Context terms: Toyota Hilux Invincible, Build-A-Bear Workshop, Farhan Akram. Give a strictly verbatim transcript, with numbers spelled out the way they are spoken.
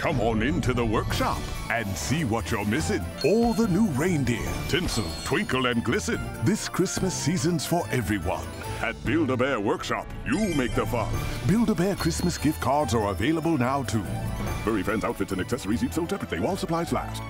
Come on into the workshop and see what you're missing. All the new reindeer, tinsel, twinkle, and glisten. This Christmas season's for everyone. At Build-A-Bear Workshop, you make the fun. Build-A-Bear Christmas gift cards are available now, too. Furry fans' outfits and accessories each sold separately while supplies last.